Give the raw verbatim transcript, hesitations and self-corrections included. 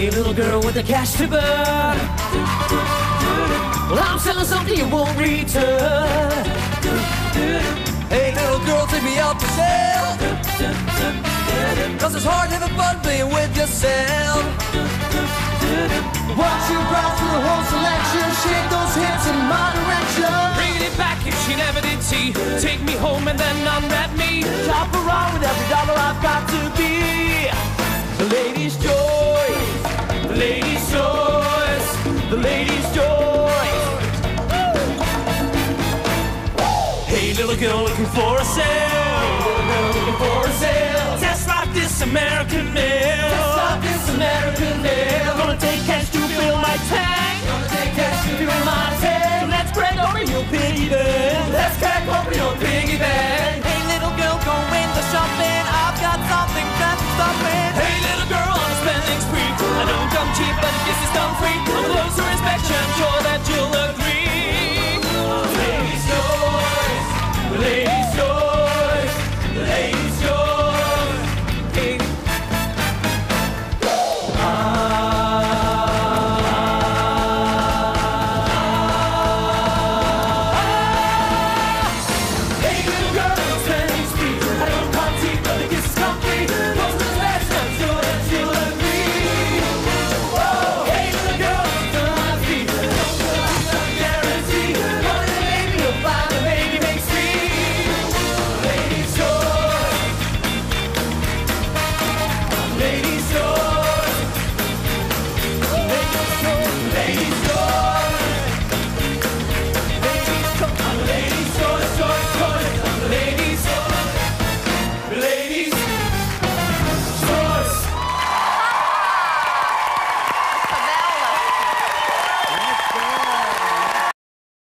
pretty little girl with the cash to burn. Well, I'm selling something you won't return. Hey, little girl, take me out to sell, 'cause it's hard having fun playing with yourself. Watch your brows through the whole selection. Shake those hips in my direction. Bringing it back if she never did see. Take me home and then unwrap me. Shop around with every dollar I've got to be. The lady's choice, the lady's choice, the lady's choice. Hey, little girl looking for a sale, hey, little girl looking for a sale. Just like this American meal, just like this American meal. Gonna take cash to fill my tank, gonna take cash to fill my tank.